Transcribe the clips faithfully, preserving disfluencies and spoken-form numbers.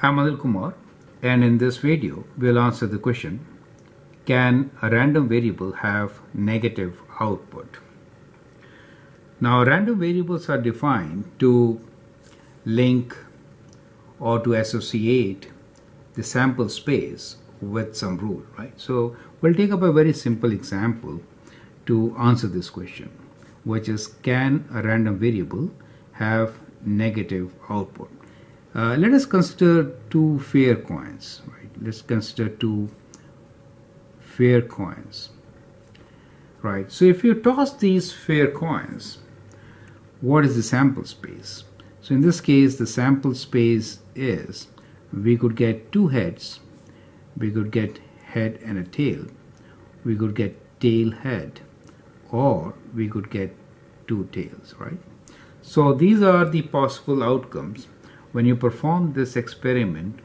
I'm Anil Kumar, and in this video we'll answer the question, can a random variable have negative output? Now, random variables are defined to link or to associate the sample space with some rule, right? So we'll take up a very simple example to answer this question, which is, can a random variable have negative output? Uh, let us consider two fair coins, right? Let's consider two fair coins, right? So if you toss these fair coins, what is the sample space? So in this case, the sample space is, we could get two heads, we could get head and a tail, we could get tail head, or we could get two tails, right? So these are the possible outcomes when you perform this experiment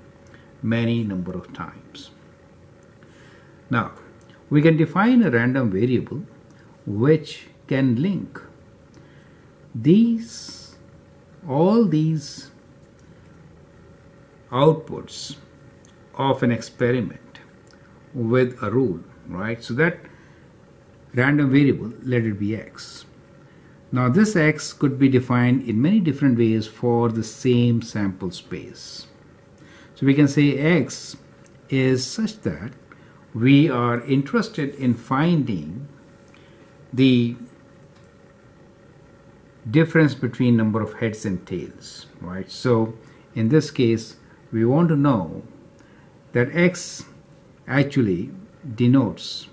many number of times. Now, we can define a random variable which can link these, all these outputs of an experiment with a rule, right? So that random variable, let it be x. Now this x could be defined in many different ways for the same sample space. So we can say x is such that we are interested in finding the difference between number of heads and tails, right? So in this case, we want to know that x actually denotes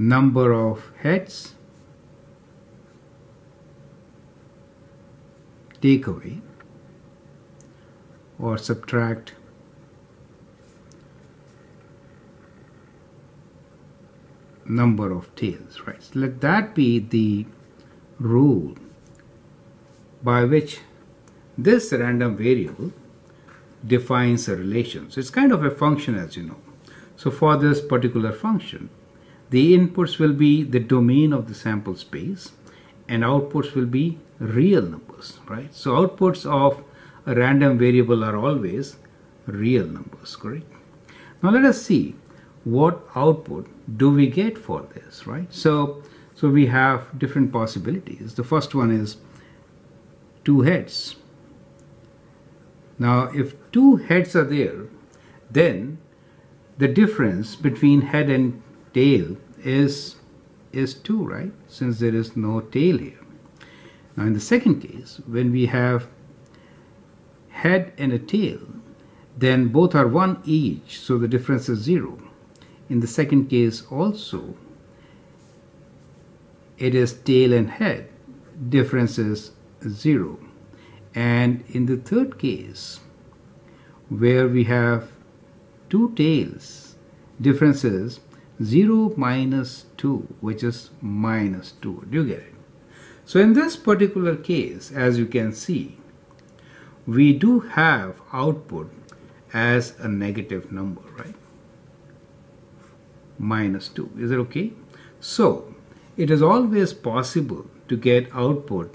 number of heads take away or subtract number of tails, right? So let that be the rule by which this random variable defines a relation. So it's kind of a function, as you know. So for this particular function, the inputs will be the domain of the sample space and outputs will be real numbers, right? So outputs of a random variable are always real numbers, correct? Now let us see what output do we get for this, right? So, so we have different possibilities. The first one is two heads. Now if two heads are there, then the difference between head and tail is is two, right? Since there is no tail here. Now in the second case, when we have head and a tail, then both are one each, so the difference is zero. In the second case also, it is tail and head, difference is zero. And in the third case, where we have two tails, difference is zero minus two, which is minus two. Do you get it? So in this particular case, as you can see, we do have output as a negative number, right? Minus two. Is it okay? So it is always possible to get output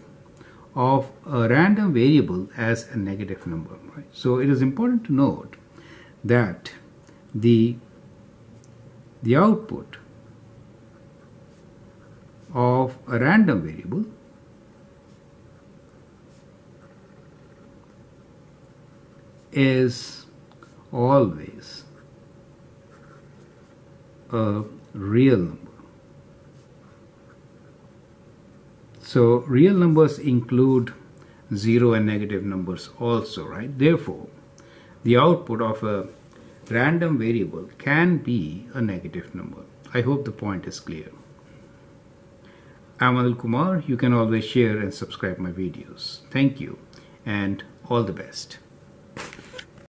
of a random variable as a negative number, right? So it is important to note that the The output of a random variable is always a real number. So real numbers include zero and negative numbers also, right? Therefore, the output of a random variable can be a negative number. I hope the point is clear. I'm Anil Kumar. You can always share and subscribe my videos. Thank you and all the best.